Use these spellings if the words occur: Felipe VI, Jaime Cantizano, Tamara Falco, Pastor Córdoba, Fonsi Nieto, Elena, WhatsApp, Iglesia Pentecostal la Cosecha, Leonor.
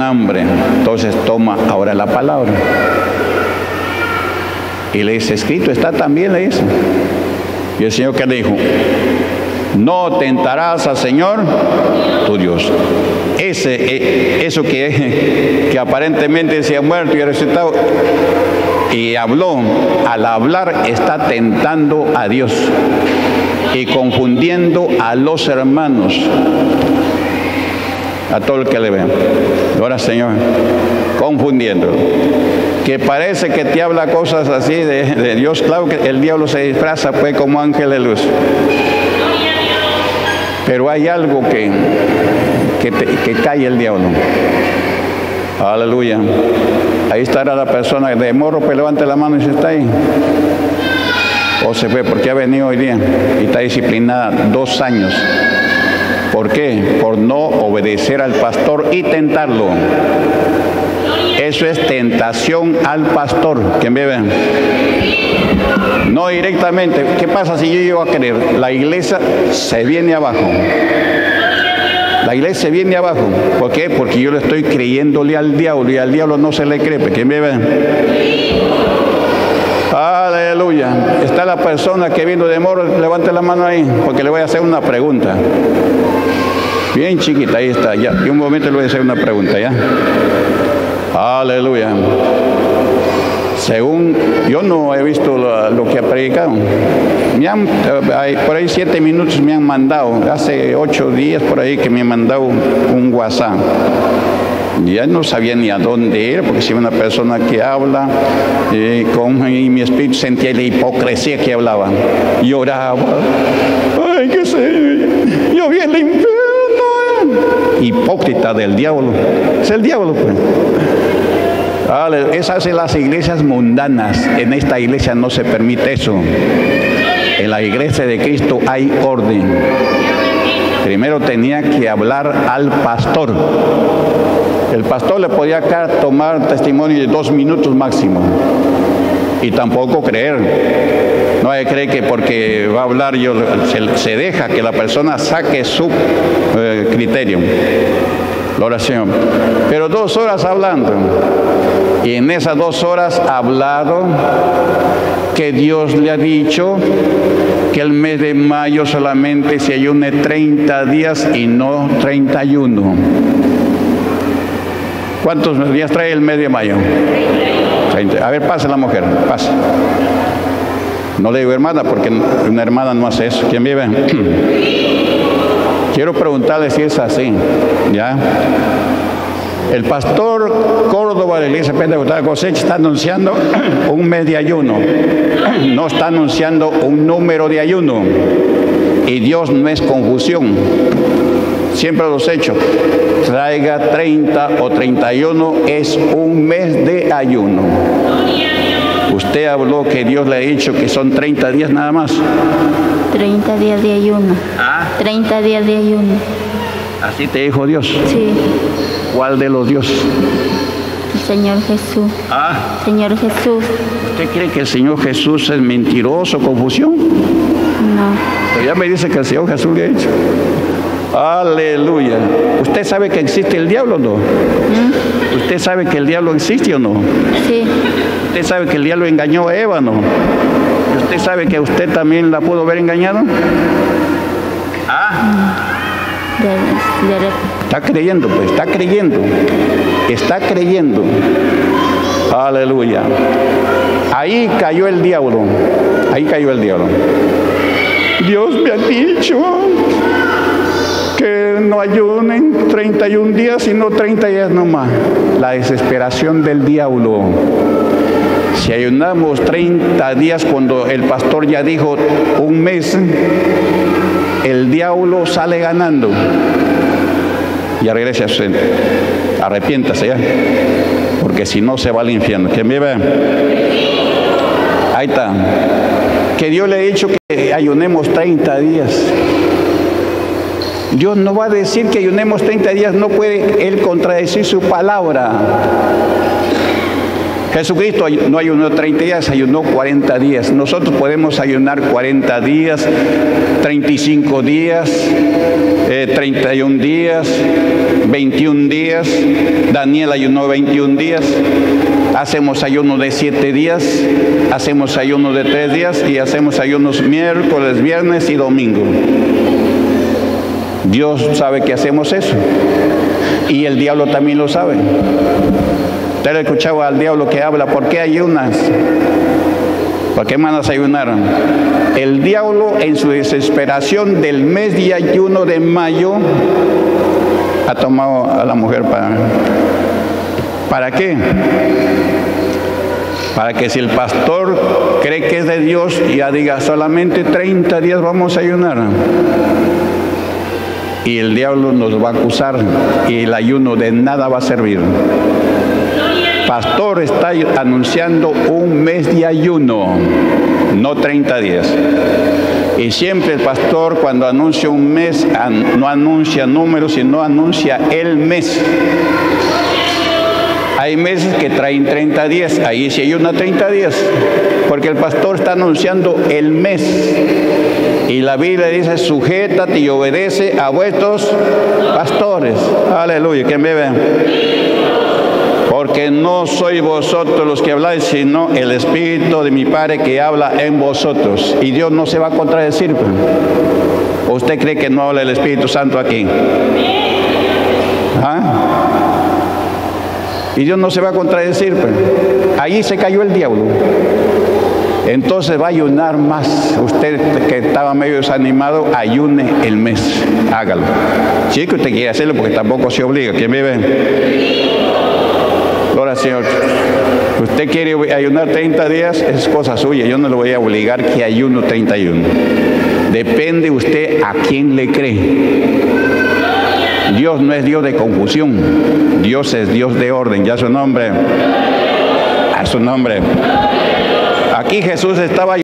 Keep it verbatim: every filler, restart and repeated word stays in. Hambre, entonces toma ahora la palabra y le dice, escrito está también, le dice. Y el Señor, ¿qué le dijo? No tentarás al Señor tu Dios. Ese, eso que, que aparentemente se ha muerto y resucitado y habló, al hablar está tentando a Dios y confundiendo a los hermanos, a todo el que le ve. Ahora, Señor, confundiendo, que parece que te habla cosas así de, de Dios. Claro que el diablo se disfraza pues como ángel de luz, pero hay algo que que, te, que cae el diablo. Aleluya. Ahí estará la persona de morro, pues levante la mano y se está ahí, o se fue, porque ha venido hoy día y está disciplinada dos años. ¿Por qué? Por no obedecer al pastor y tentarlo. Eso es tentación al pastor. ¿Quién me ve? No directamente. ¿Qué pasa si yo llego a creer? La iglesia se viene abajo. La iglesia se viene abajo. ¿Por qué? Porque yo le estoy creyéndole al diablo, y al diablo no se le cree. ¿Quién me ve? Aleluya. Está la persona que vino de moro, levante la mano ahí, porque le voy a hacer una pregunta. Bien chiquita, ahí está, ya. Y un momento le voy a hacer una pregunta, ya. Aleluya. Según, yo no he visto lo, lo que ha predicado. Me han, por ahí siete minutos me han mandado, hace ocho días por ahí que me han mandado un, un WhatsApp. Ya no sabía ni a dónde ir, porque si una persona que habla, eh, con, y mi espíritu sentía la hipocresía que hablaba. Lloraba. Ay, qué sé, yo vi el infierno. Eh. Hipócrita del diablo. Es el diablo, pues. Vale, esas son las iglesias mundanas. En esta iglesia no se permite eso. En la iglesia de Cristo hay orden. Primero tenía que hablar al pastor. El pastor le podía acá tomar testimonio de dos minutos máximo. Y tampoco creer. No hay que creer que porque va a hablar yo, se, se deja que la persona saque su eh, criterio. La oración. Pero dos horas hablando. Y en esas dos horas ha hablado que Dios le ha dicho que el mes de mayo solamente se ayune treinta días y no treinta y uno. ¿Cuántos días trae el mes de mayo? treinta. A ver, pase la mujer, pase. No le digo hermana, porque una hermana no hace eso. ¿Quién vive? Quiero preguntarle si es así, ¿ya? El pastor Córdoba de la Iglesia Pentecostal la Cosecha está anunciando un mes de ayuno. No está anunciando un número de ayuno. Y Dios no es confusión. Siempre los he hecho. Traiga treinta o treinta y uno, es un mes de ayuno. Usted habló que Dios le ha dicho que son treinta días nada más. treinta días de ayuno. ¿Ah? treinta días de ayuno. ¿Así te dijo Dios? Sí. ¿Cuál de los dioses? El Señor Jesús. ¿Ah? Señor Jesús. ¿Usted cree que el Señor Jesús es mentiroso, confusión? No. Pero ya me dice que el Señor Jesús le ha dicho. Aleluya. ¿Usted sabe que existe el diablo o no? ¿Mm? ¿Usted sabe que el diablo existe o no? Sí. ¿Usted sabe que el diablo engañó a Eva o no? ¿Usted sabe que usted también la pudo haber engañado? Ah. De, de... Está creyendo, pues, está creyendo. Está creyendo. Aleluya. Ahí cayó el diablo. Ahí cayó el diablo. Dios me ha dicho que no ayunen treinta y un días, sino treinta días nomás. La desesperación del diablo. Si ayunamos treinta días cuando el pastor ya dijo un mes, el diablo sale ganando. Ya regresa a su centro. Arrepiéntase ya, porque si no se va al infierno. ¿Quién vive? Ahí está. Que Dios le ha dicho que ayunemos treinta días. Dios no va a decir que ayunemos treinta días, no puede Él contradecir su palabra. Jesucristo no ayunó treinta días, ayunó cuarenta días. Nosotros podemos ayunar cuarenta días, treinta y cinco días, eh, treinta y un días, veintiún días. Daniel ayunó veintiún días. Hacemos ayuno de siete días, hacemos ayuno de tres días y hacemos ayunos miércoles, viernes y domingo. Dios sabe que hacemos eso. Y el diablo también lo sabe. Usted le escuchaba al diablo que habla, ¿por qué ayunas? ¿Por qué mandas a ayunar? El diablo, en su desesperación del mes de ayuno de mayo, ha tomado a la mujer para... ¿Para qué? Para que si el pastor cree que es de Dios, ya diga, solamente treinta días vamos a ayunar. Y el diablo nos va a acusar y el ayuno de nada va a servir. Pastor está anunciando un mes de ayuno, no treinta días. Y siempre el pastor, cuando anuncia un mes, no anuncia números, sino anuncia el mes. Hay meses que traen treinta días, ahí sí ayuna treinta días, porque el pastor está anunciando el mes. Y la Biblia dice, sujétate y obedece a vuestros pastores. Aleluya, que me vean. Porque no sois vosotros los que habláis, sino el Espíritu de mi Padre que habla en vosotros. Y Dios no se va a contradecir. ¿Usted cree que no habla el Espíritu Santo aquí? ¿Ah? Y Dios no se va a contradecir. Ahí se cayó el diablo. Entonces va a ayunar más. Usted que estaba medio desanimado, ayune el mes. Hágalo. Si es que usted quiere hacerlo, porque tampoco se obliga. ¿Quién me ve? Gloria al Señor. Usted quiere ayunar treinta días, es cosa suya. Yo no le voy a obligar que ayuno treinta y uno. Depende usted a quién le cree. Dios no es Dios de confusión. Dios es Dios de orden. Ya su nombre. A su nombre. Aquí Jesús estaba